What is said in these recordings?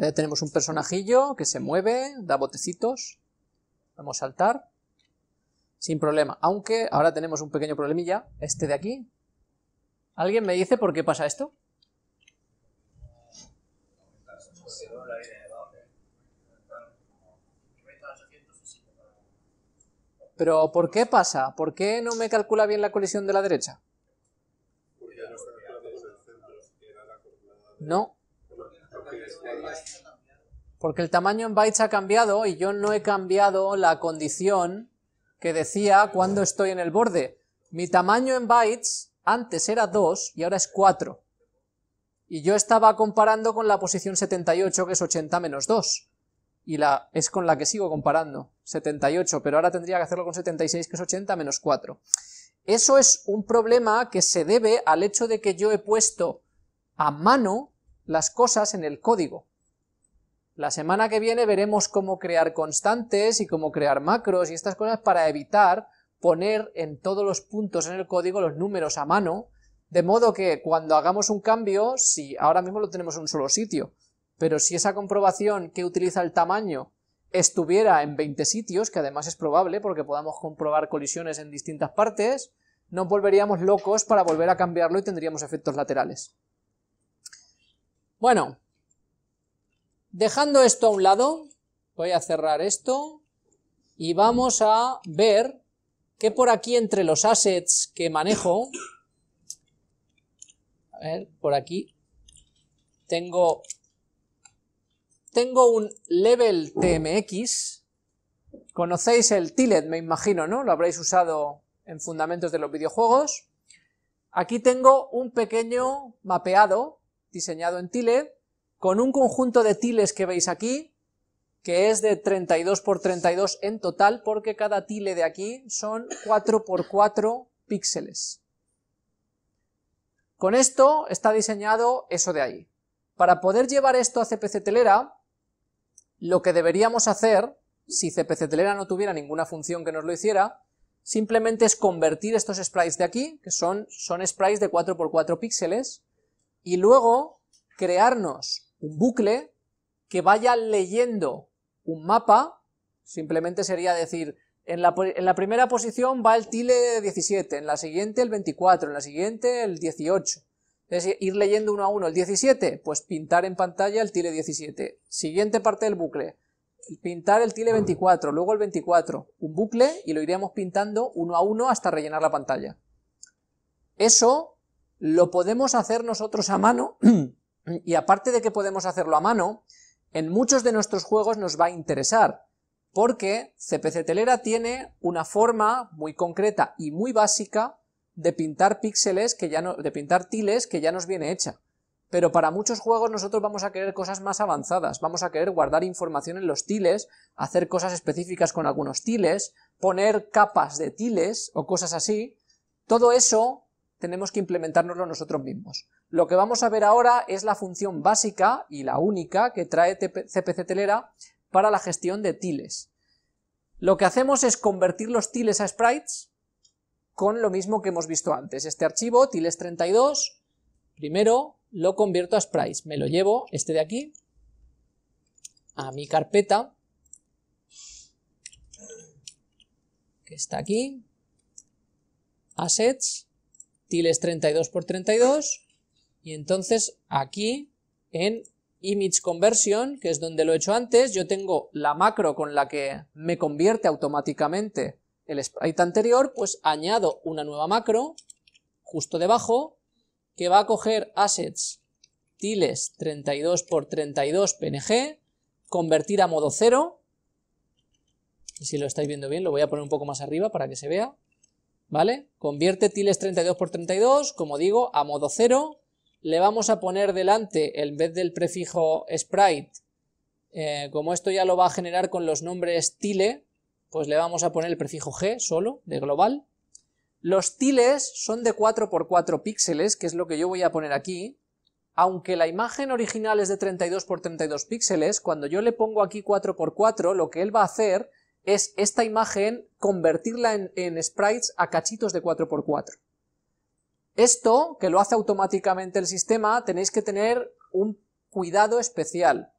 Ya tenemos un personajillo que se mueve, da botecitos. Vamos a saltar. Sin problema. Aunque ahora tenemos un pequeño problemilla. Este de aquí. ¿Alguien me dice por qué pasa esto? ¿Pero por qué pasa? ¿Por qué no me calcula bien la colisión de la derecha? No. Porque el tamaño en bytes ha cambiado y yo no he cambiado la condición que decía cuando estoy en el borde. Mi tamaño en bytes antes era 2 y ahora es 4. Y yo estaba comparando con la posición 78, que es 80 menos 2. Y es con la que sigo comparando, 78, pero ahora tendría que hacerlo con 76, que es 80 menos 4. Eso es un problema que se debe al hecho de que yo he puesto a mano las cosas en el código. La semana que viene veremos cómo crear constantes y cómo crear macros y estas cosas para evitar poner en todos los puntos en el código los números a mano, de modo que cuando hagamos un cambio, si ahora mismo lo tenemos en un solo sitio, pero si esa comprobación que utiliza el tamaño estuviera en 20 sitios, que además es probable porque podamos comprobar colisiones en distintas partes, nos volveríamos locos para volver a cambiarlo y tendríamos efectos laterales. Bueno, dejando esto a un lado, voy a cerrar esto y vamos a ver que por aquí entre los assets que manejo, a ver, por aquí tengo un level TMX, conocéis el TILED, me imagino, ¿no? Lo habréis usado en fundamentos de los videojuegos. Aquí tengo un pequeño mapeado diseñado en TILED, con un conjunto de tiles que veis aquí, que es de 32×32 en total, porque cada tile de aquí son 4×4 píxeles. Con esto está diseñado eso de ahí. Para poder llevar esto a CPCtelera, lo que deberíamos hacer, si CPCtelera no tuviera ninguna función que nos lo hiciera, simplemente es convertir estos sprites de aquí, que son sprites de 4×4 píxeles, y luego crearnos un bucle que vaya leyendo un mapa. Simplemente sería decir, en la primera posición va el tile 17, en la siguiente el 24, en la siguiente el 18... Es ir leyendo uno a uno el 17, pues pintar en pantalla el tile 17, siguiente parte del bucle, pintar el tile 24, luego el 24, un bucle y lo iríamos pintando uno a uno hasta rellenar la pantalla. Eso lo podemos hacer nosotros a mano y aparte de que podemos hacerlo a mano, en muchos de nuestros juegos nos va a interesar, porque CPCtelera tiene una forma muy concreta y muy básica de pintar píxeles que ya no, de pintar tiles que ya nos viene hecha, pero para muchos juegos nosotros vamos a querer cosas más avanzadas, vamos a querer guardar información en los tiles, hacer cosas específicas con algunos tiles, poner capas de tiles o cosas así. Todo eso tenemos que implementárnoslo nosotros mismos. Lo que vamos a ver ahora es la función básica y la única que trae CPCtelera para la gestión de tiles. Lo que hacemos es convertir los tiles a sprites, con lo mismo que hemos visto antes. Este archivo, tiles32, primero lo convierto a sprites, me lo llevo, este de aquí, a mi carpeta, que está aquí, assets, tiles32×32, y entonces aquí, en image conversion, que es donde lo he hecho antes, yo tengo la macro con la que me convierte automáticamente el sprite anterior, pues añado una nueva macro, justo debajo, que va a coger assets tiles 32×32 png, convertir a modo 0, y si lo estáis viendo bien lo voy a poner un poco más arriba para que se vea, ¿vale? Convierte tiles 32×32, como digo, a modo 0, le vamos a poner delante, en vez del prefijo sprite, como esto ya lo va a generar con los nombres tile, pues le vamos a poner el prefijo G solo, de global. Los tiles son de 4×4 píxeles, que es lo que yo voy a poner aquí. Aunque la imagen original es de 32×32 píxeles, cuando yo le pongo aquí 4×4, lo que él va a hacer es esta imagen convertirla en sprites a cachitos de 4×4. Esto, que lo hace automáticamente el sistema, tenéis que tener un cuidado especial,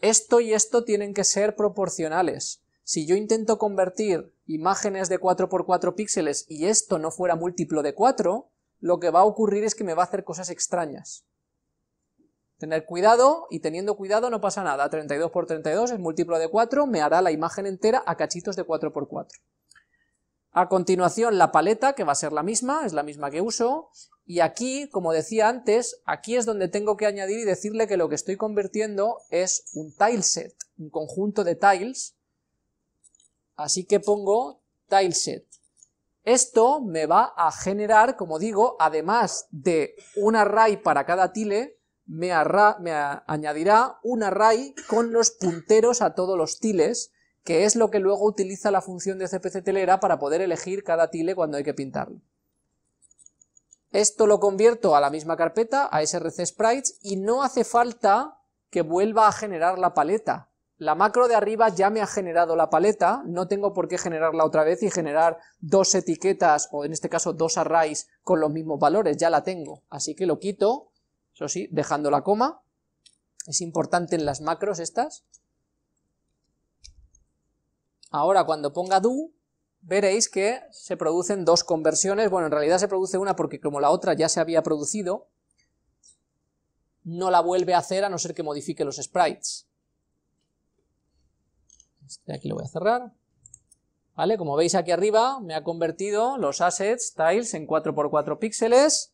Esto y esto tienen que ser proporcionales. Si yo intento convertir imágenes de 4×4 píxeles y esto no fuera múltiplo de 4, lo que va a ocurrir es que me va a hacer cosas extrañas. Tener cuidado, y teniendo cuidado no pasa nada, 32×32 es múltiplo de 4, me hará la imagen entera a cachitos de 4×4. A continuación la paleta, que va a ser la misma, es la misma que uso, y aquí, como decía antes, aquí es donde tengo que añadir y decirle que lo que estoy convirtiendo es un tileset, un conjunto de tiles, así que pongo tileset. Esto me va a generar, como digo, además de un array para cada tile, me añadirá un array con los punteros a todos los tiles, que es lo que luego utiliza la función de CPCtelera para poder elegir cada tile cuando hay que pintarlo. Esto lo convierto a la misma carpeta, a src sprites, y no hace falta que vuelva a generar la paleta. La macro de arriba ya me ha generado la paleta, no tengo por qué generarla otra vez y generar dos etiquetas, o en este caso dos arrays con los mismos valores, ya la tengo, así que lo quito. Eso sí, dejando la coma, es importante en las macros estas. Ahora cuando ponga do, veréis que se producen dos conversiones, bueno, en realidad se produce una porque como la otra ya se había producido, no la vuelve a hacer a no ser que modifique los sprites. Este aquí lo voy a cerrar. Vale, como veis aquí arriba me ha convertido los assets, tiles, en 4×4 píxeles.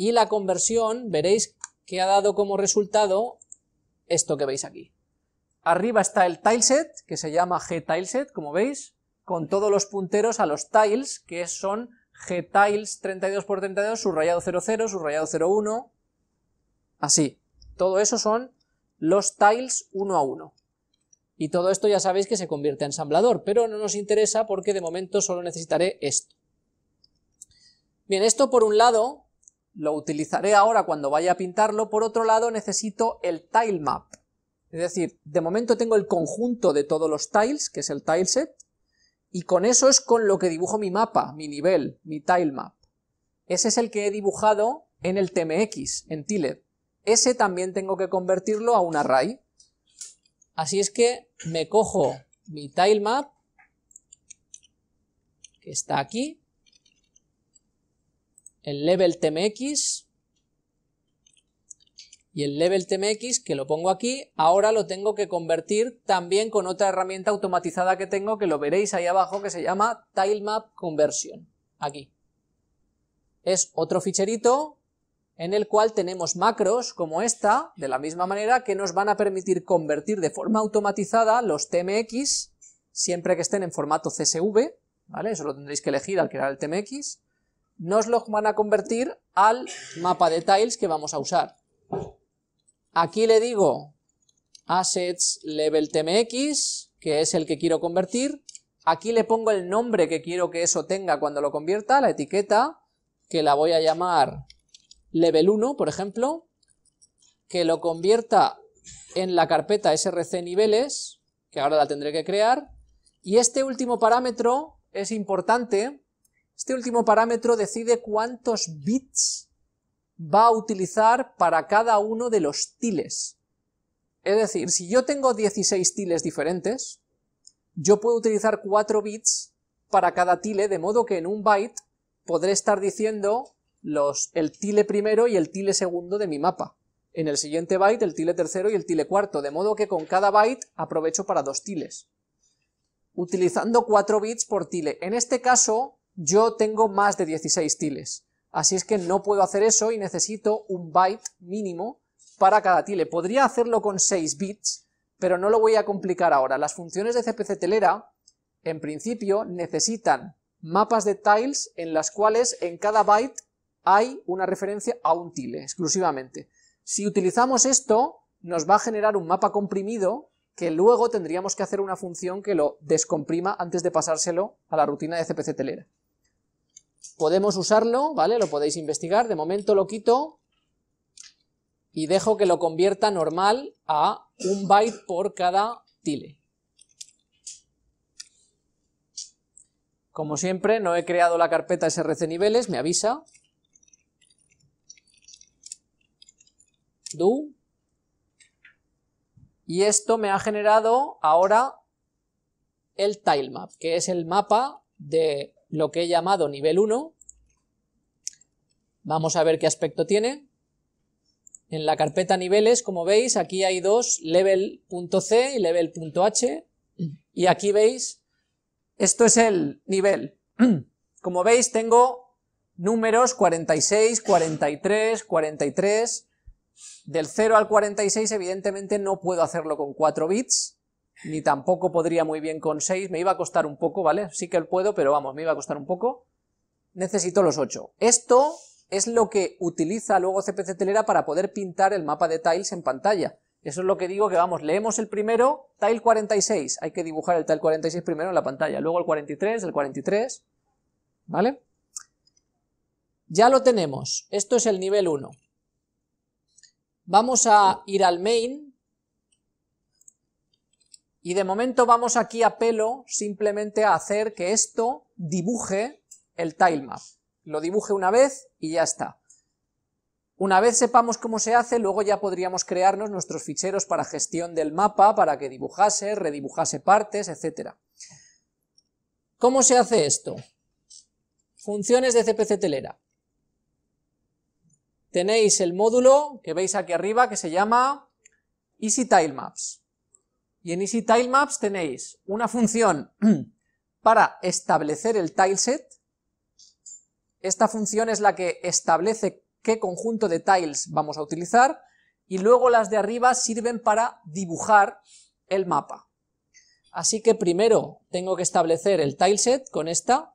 Y la conversión, veréis que ha dado como resultado esto que veis aquí. Arriba está el tileset, que se llama gtileset, como veis, con todos los punteros a los tiles, que son gtiles 32×32, subrayado 00, subrayado 01, así. Todo eso son los tiles 1 a 1. Y todo esto ya sabéis que se convierte en ensamblador, pero no nos interesa porque de momento solo necesitaré esto. Bien, esto por un lado lo utilizaré ahora cuando vaya a pintarlo. Por otro lado necesito el tilemap, es decir, de momento tengo el conjunto de todos los tiles, que es el tileset, y con eso es con lo que dibujo mi mapa, mi nivel, mi tilemap. Ese es el que he dibujado en el TMX, en TILED. Ese también tengo que convertirlo a un array, así es que me cojo mi tilemap, que está aquí, el level TMX, y el level TMX, que lo pongo aquí, ahora lo tengo que convertir también con otra herramienta automatizada que tengo, que lo veréis ahí abajo, que se llama tilemap_conversion. Aquí. Es otro ficherito en el cual tenemos macros como esta, de la misma manera, que nos van a permitir convertir de forma automatizada los TMX, siempre que estén en formato CSV, ¿vale? Eso lo tendréis que elegir al crear el TMX. Nos los van a convertir al mapa de tiles que vamos a usar. Aquí le digo assets level tmx, que es el que quiero convertir. Aquí le pongo el nombre que quiero que eso tenga cuando lo convierta, la etiqueta, que la voy a llamar level 1, por ejemplo, que lo convierta en la carpeta src niveles, que ahora la tendré que crear. Y este último parámetro es importante. Este último parámetro decide cuántos bits va a utilizar para cada uno de los tiles. Es decir, si yo tengo 16 tiles diferentes, yo puedo utilizar 4 bits para cada tile, de modo que en un byte podré estar diciendo el tile primero y el tile segundo de mi mapa. En el siguiente byte el tile tercero y el tile cuarto, de modo que con cada byte aprovecho para 2 tiles. Utilizando 4 bits por tile. En este caso yo tengo más de 16 tiles, así es que no puedo hacer eso y necesito un byte mínimo para cada tile. Podría hacerlo con 6 bits, pero no lo voy a complicar ahora. Las funciones de CPCtelera, en principio, necesitan mapas de tiles en las cuales en cada byte hay una referencia a un tile, exclusivamente. Si utilizamos esto, nos va a generar un mapa comprimido, que luego tendríamos que hacer una función que lo descomprima antes de pasárselo a la rutina de CPCtelera. Podemos usarlo, ¿vale? Lo podéis investigar, de momento lo quito y dejo que lo convierta normal a un byte por cada tile. Como siempre, no he creado la carpeta src niveles, me avisa. Do. y esto me ha generado ahora el tilemap, que es el mapa de lo que he llamado nivel 1. Vamos a ver qué aspecto tiene. En la carpeta niveles, como veis, aquí hay dos, level.c y level.h, y aquí veis, esto es el nivel. Como veis, tengo números 46, 43, 43... Del 0 al 46 evidentemente no puedo hacerlo con 4 bits, ni tampoco podría muy bien con 6, me iba a costar un poco, ¿vale? Sí que puedo, pero vamos, me iba a costar un poco. Necesito los 8. Esto es lo que utiliza luego CPCtelera para poder pintar el mapa de tiles en pantalla. Eso es lo que digo que vamos, leemos el primero, tile 46, hay que dibujar el tile 46 primero en la pantalla, luego el 43, el 43, ¿vale? Ya lo tenemos, esto es el nivel 1. Vamos a ir al main y de momento vamos aquí a pelo simplemente a hacer que esto dibuje el tilemap. Lo dibuje una vez y ya está. Una vez sepamos cómo se hace, luego ya podríamos crearnos nuestros ficheros para gestión del mapa, para que dibujase, redibujase partes, etc. ¿Cómo se hace esto? Funciones de CPCtelera. Tenéis el módulo que veis aquí arriba que se llama EasyTileMaps. Y en EasyTileMaps tenéis una función para establecer el tileset. Esta función es la que establece qué conjunto de tiles vamos a utilizar y luego las de arriba sirven para dibujar el mapa. Así que primero tengo que establecer el tileset con esta.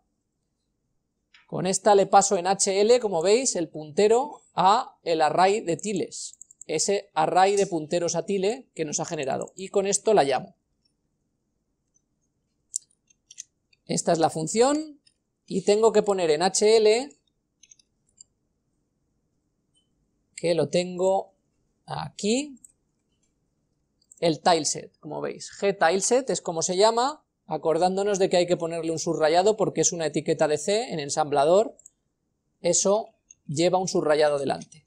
Con esta le paso en HL, como veis, el puntero a el array de tiles, ese array de punteros a tile que nos ha generado, y con esto la llamo. Esta es la función, y tengo que poner en HL, que lo tengo aquí, el tileset, como veis, gTileset es como se llama, acordándonos de que hay que ponerle un subrayado porque es una etiqueta de C en ensamblador, eso lleva un subrayado delante.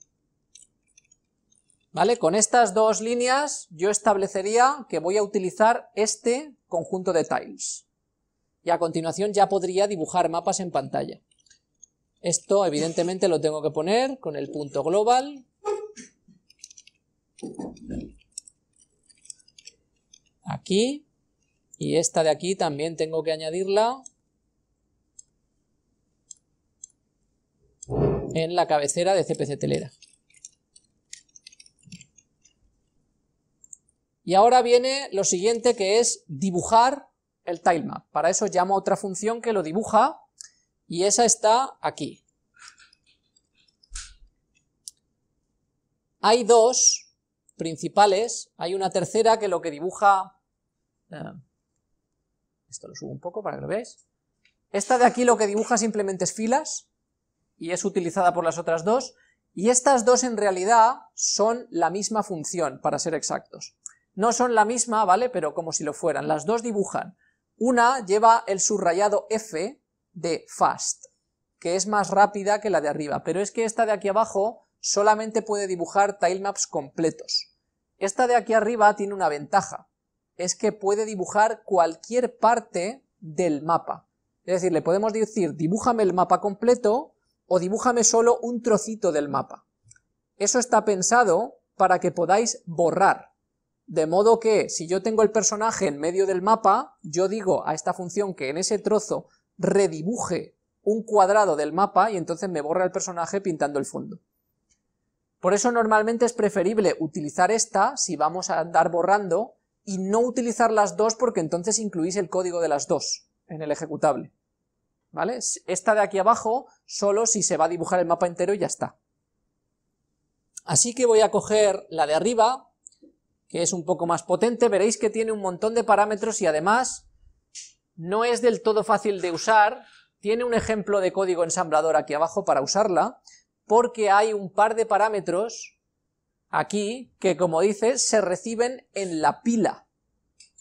¿Vale? Con estas dos líneas yo establecería que voy a utilizar este conjunto de tiles. Y a continuación ya podría dibujar mapas en pantalla. Esto evidentemente lo tengo que poner con el punto global. Aquí. Y esta de aquí también tengo que añadirla en la cabecera de CPCtelera. Y ahora viene lo siguiente que es dibujar el tilemap. Para eso llamo a otra función que lo dibuja y esa está aquí. Hay dos principales, hay una tercera que lo que dibuja... Esto lo subo un poco para que lo veáis. Esta de aquí lo que dibuja simplemente es filas. Y es utilizada por las otras dos, y estas dos en realidad son la misma función, para ser exactos. No son la misma, ¿vale? Pero como si lo fueran, las dos dibujan. Una lleva el subrayado F de fast, que es más rápida que la de arriba, pero es que esta de aquí abajo solamente puede dibujar tilemaps completos. Esta de aquí arriba tiene una ventaja, es que puede dibujar cualquier parte del mapa. Es decir, le podemos decir, dibújame el mapa completo, o dibújame solo un trocito del mapa. Eso está pensado para que podáis borrar, de modo que si yo tengo el personaje en medio del mapa, yo digo a esta función que en ese trozo redibuje un cuadrado del mapa y entonces me borra el personaje pintando el fondo. Por eso normalmente es preferible utilizar esta si vamos a andar borrando y no utilizar las dos porque entonces incluís el código de las dos en el ejecutable. ¿Vale? Esta de aquí abajo, solo si se va a dibujar el mapa entero y ya está. Así que voy a coger la de arriba, que es un poco más potente, veréis que tiene un montón de parámetros y además no es del todo fácil de usar, tiene un ejemplo de código ensamblador aquí abajo para usarla, porque hay un par de parámetros aquí que, como dice, se reciben en la pila.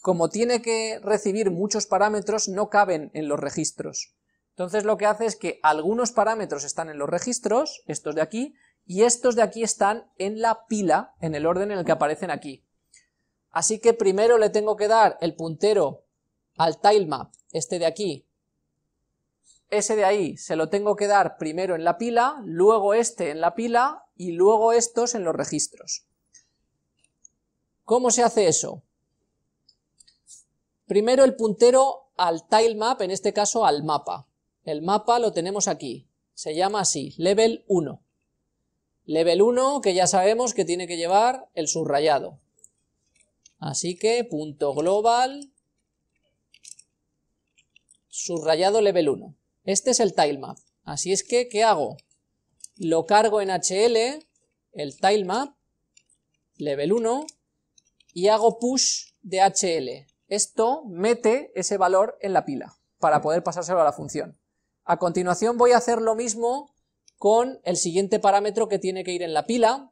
Como tiene que recibir muchos parámetros, no caben en los registros. Entonces lo que hace es que algunos parámetros están en los registros, estos de aquí, y estos de aquí están en la pila, en el orden en el que aparecen aquí. Así que primero le tengo que dar el puntero al tilemap, este de aquí. Ese de ahí se lo tengo que dar primero en la pila, luego este en la pila y luego estos en los registros. ¿Cómo se hace eso? Primero el puntero al tilemap, en este caso al mapa. El mapa lo tenemos aquí, se llama así, level 1. Level 1 que ya sabemos que tiene que llevar el subrayado. Así que punto global, subrayado level 1. Este es el tilemap. Así es que, ¿qué hago? Lo cargo en HL, el tilemap, level 1, y hago push de HL. Esto mete ese valor en la pila para poder pasárselo a la función. A continuación voy a hacer lo mismo con el siguiente parámetro que tiene que ir en la pila,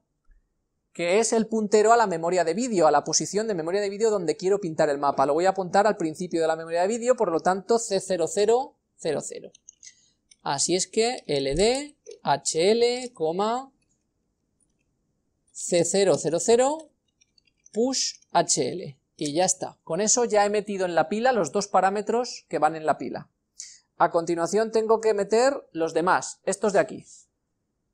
que es el puntero a la memoria de vídeo, a la posición de memoria de vídeo donde quiero pintar el mapa. Lo voy a apuntar al principio de la memoria de vídeo, por lo tanto C0000. Así es que LD HL, C000 push HL. Y ya está. Con eso ya he metido en la pila los dos parámetros que van en la pila. A continuación tengo que meter los demás, estos de aquí.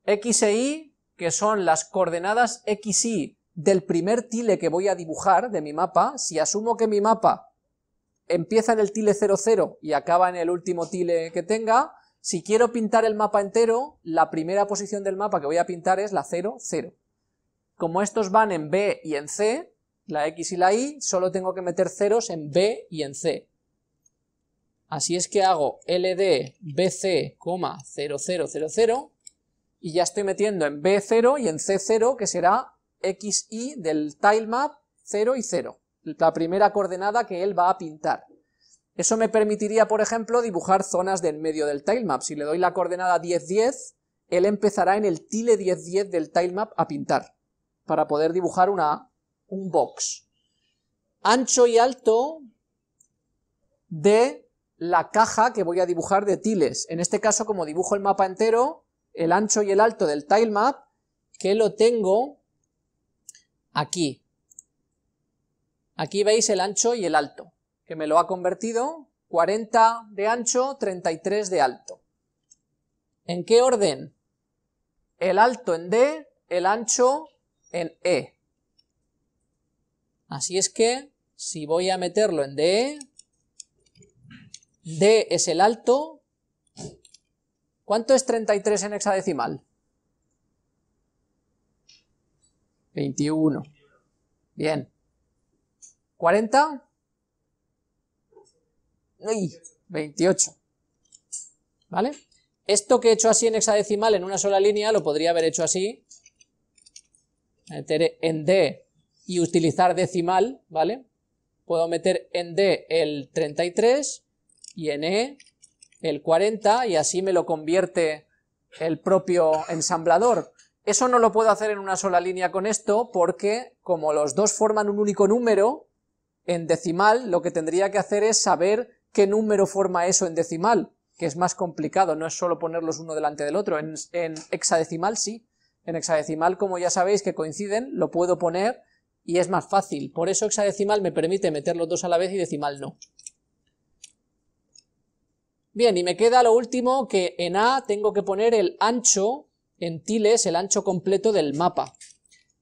X e Y, que son las coordenadas x, y del primer tile que voy a dibujar de mi mapa. Si asumo que mi mapa empieza en el tile 00 y acaba en el último tile que tenga, si quiero pintar el mapa entero, la primera posición del mapa que voy a pintar es la 00. Como estos van en B y en C, la X y la Y, solo tengo que meter ceros en B y en C. Así es que hago LD BC, 0000, y ya estoy metiendo en B0 y en C0, que será XY del tilemap 0 y 0, la primera coordenada que él va a pintar. Eso me permitiría, por ejemplo, dibujar zonas de en medio del tilemap. Si le doy la coordenada 1010, él empezará en el tile 1010 del tilemap a pintar, para poder dibujar un box. Ancho y alto de la caja que voy a dibujar de tiles. En este caso, como dibujo el mapa entero, el ancho y el alto del tilemap, que lo tengo aquí. Aquí veis el ancho y el alto, que me lo ha convertido 40 de ancho, 33 de alto. ¿En qué orden? El alto en D, el ancho en E. Así es que, si voy a meterlo en DE, D es el alto. ¿Cuánto es 33 en hexadecimal? 21. Bien. ¿40? ¡Uy! 28. ¿Vale? Esto que he hecho así en hexadecimal en una sola línea lo podría haber hecho así. Meter en D y utilizar decimal, ¿vale? Puedo meter en D el 33 y en E el 40, y así me lo convierte el propio ensamblador. Eso no lo puedo hacer en una sola línea con esto, porque como los dos forman un único número, en decimal lo que tendría que hacer es saber qué número forma eso en decimal, que es más complicado, no es solo ponerlos uno delante del otro. En hexadecimal sí, en hexadecimal, como ya sabéis que coinciden, lo puedo poner y es más fácil. Por eso hexadecimal me permite meter los dos a la vez y decimal no. Bien, y me queda lo último, que en A tengo que poner el ancho en tiles, el ancho completo del mapa.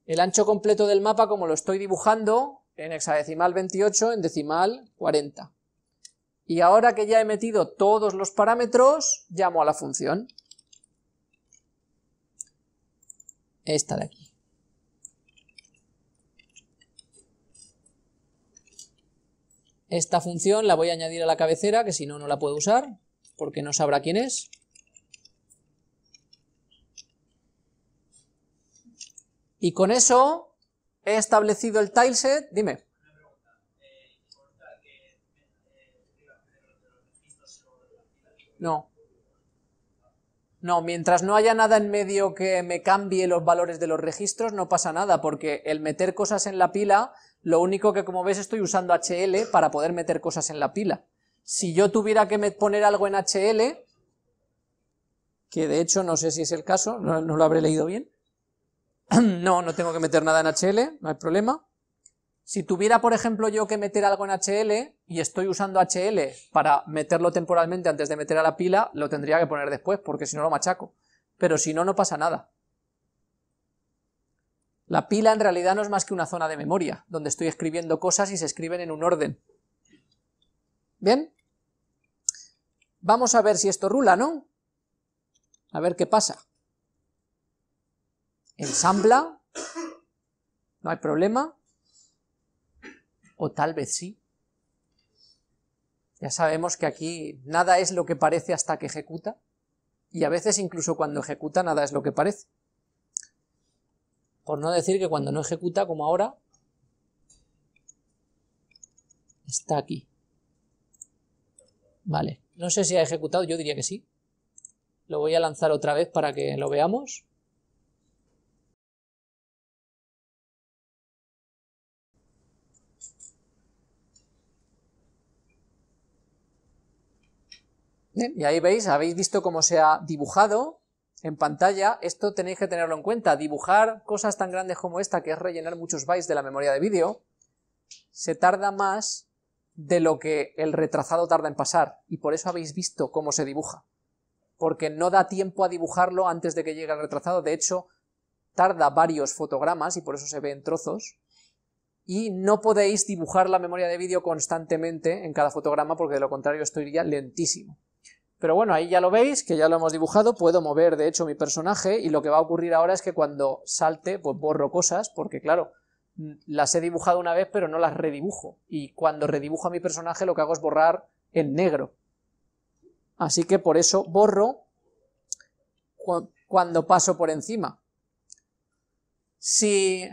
El ancho completo del mapa, como lo estoy dibujando, en hexadecimal 28, en decimal 40. Y ahora que ya he metido todos los parámetros, llamo a la función. Esta de aquí. Esta función la voy a añadir a la cabecera, que si no, no la puedo usar, porque no sabrá quién es. Y con eso he establecido el tileset. Dime. No. No, mientras no haya nada en medio que me cambie los valores de los registros, no pasa nada, porque el meter cosas en la pila, lo único que, como ves, estoy usando HL para poder meter cosas en la pila. Si yo tuviera que poner algo en HL, que de hecho no sé si es el caso, no lo habré leído bien. No tengo que meter nada en HL, no hay problema. Si tuviera, por ejemplo, yo que meter algo en HL y estoy usando HL para meterlo temporalmente antes de meter a la pila, lo tendría que poner después, porque si no lo machaco. Pero si no, no pasa nada. La pila en realidad no es más que una zona de memoria, donde estoy escribiendo cosas y se escriben en un orden. ¿Bien? Vamos a ver si esto rula, ¿no? A ver qué pasa. Ensambla. No hay problema. O tal vez sí. Ya sabemos que aquí nada es lo que parece hasta que ejecuta, y a veces incluso cuando ejecuta nada es lo que parece. Por no decir que cuando no ejecuta, como ahora, está aquí. Vale, no sé si ha ejecutado, yo diría que sí. Lo voy a lanzar otra vez para que lo veamos. Y ahí veis, habéis visto cómo se ha dibujado en pantalla. Esto tenéis que tenerlo en cuenta. Dibujar cosas tan grandes como esta, que es rellenar muchos bytes de la memoria de vídeo, se tarda más de lo que el retrasado tarda en pasar. Y por eso habéis visto cómo se dibuja. Porque no da tiempo a dibujarlo antes de que llegue el retrasado. De hecho, tarda varios fotogramas y por eso se ve en trozos. Y no podéis dibujar la memoria de vídeo constantemente en cada fotograma, porque de lo contrario esto iría lentísimo. Pero bueno, ahí ya lo veis, que ya lo hemos dibujado. Puedo mover, de hecho, mi personaje, y lo que va a ocurrir ahora es que cuando salte, pues borro cosas, porque claro, las he dibujado una vez, pero no las redibujo. Y cuando redibujo a mi personaje, lo que hago es borrar en negro. Así que por eso borro cuando paso por encima. Si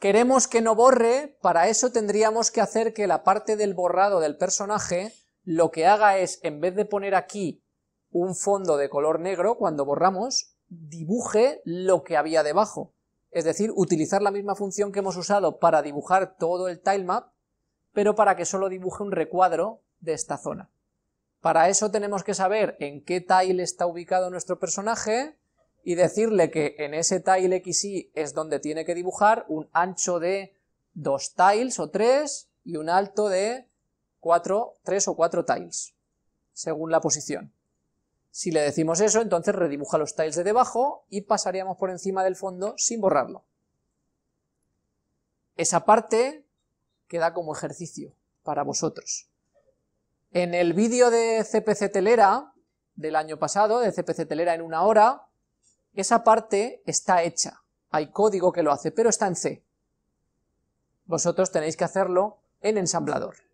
queremos que no borre, para eso tendríamos que hacer que la parte del borrado del personaje lo que haga es, en vez de poner aquí un fondo de color negro, cuando borramos, dibuje lo que había debajo. Es decir, utilizar la misma función que hemos usado para dibujar todo el tilemap, pero para que solo dibuje un recuadro de esta zona. Para eso tenemos que saber en qué tile está ubicado nuestro personaje y decirle que en ese tile XY es donde tiene que dibujar un ancho de 2 tiles o 3 y un alto de 3 o 4 tiles, según la posición. Si le decimos eso, entonces redibuja los tiles de debajo y pasaríamos por encima del fondo sin borrarlo. Esa parte queda como ejercicio para vosotros. En el vídeo de CPCtelera del año pasado, de CPCtelera en 1 hora, esa parte está hecha. Hay código que lo hace, pero está en C. Vosotros tenéis que hacerlo en ensamblador.